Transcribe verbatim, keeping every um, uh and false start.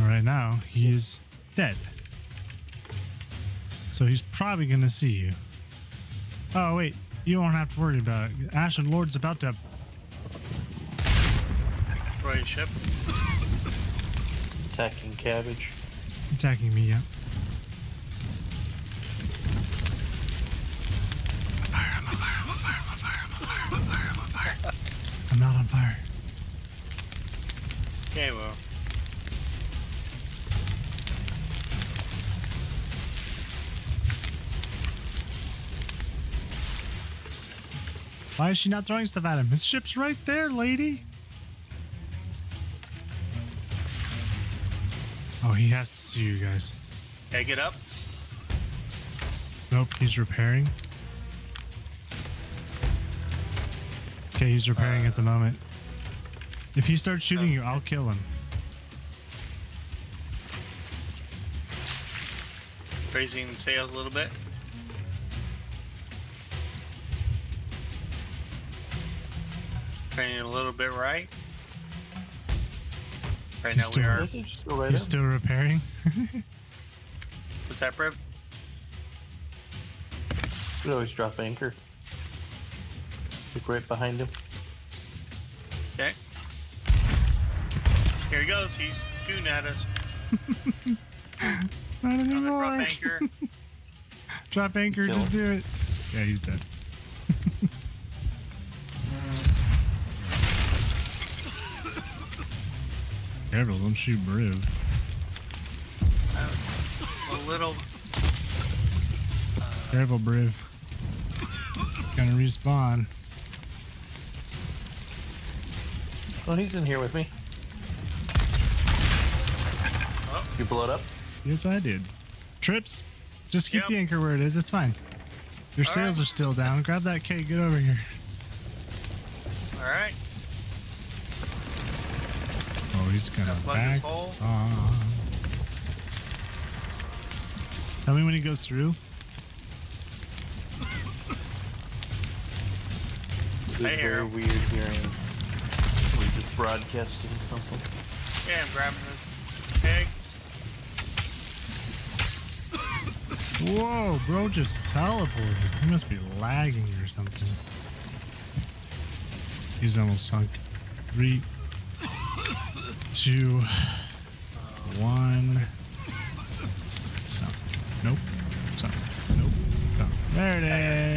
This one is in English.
Right now, he is dead. So he's probably going to see you. Oh, wait. You don't have to worry about it. Ashen Lord's about to... Right ship. Attacking cabbage. Attacking me, yeah. I'm on fire, I'm on fire, I'm on fire, I'm on fire, I'm on fire, I'm on fire. I'm not on fire. Okay, well. Why is she not throwing stuff at him? His ship's right there, lady. Oh, he has to see you guys. Can I get up? Nope, he's repairing. Okay, he's repairing uh, at the moment. If he starts shooting okay. you, I'll kill him. Raising sails a little bit. Turning a little bit right. Right now we are. You're still repairing? What's that, Rev? We always drop anchor. Look right behind him. Okay. Here he goes. He's shooting at us. Not anymore. Drop anchor. Drop anchor. Just do it. Yeah, he's dead. Careful, don't shoot Briv. Uh, a little... Uh, Careful, Briv. Gonna respawn. Well, he's in here with me. Oh. You blow it up? Yes, I did. Trips, just keep yep. the anchor where it is. It's fine. Your All sails right. are still down. Grab that cake. Get over here. All right. He's gonna back spawn. Tell me when he goes through. I hear a weird hearing. We're just broadcasting something. Yeah, I'm grabbing the peg. Whoa, bro just teleported. He must be lagging or something. He's almost sunk. Three. Two, one, something. Nope, something. Nope, something. There it is.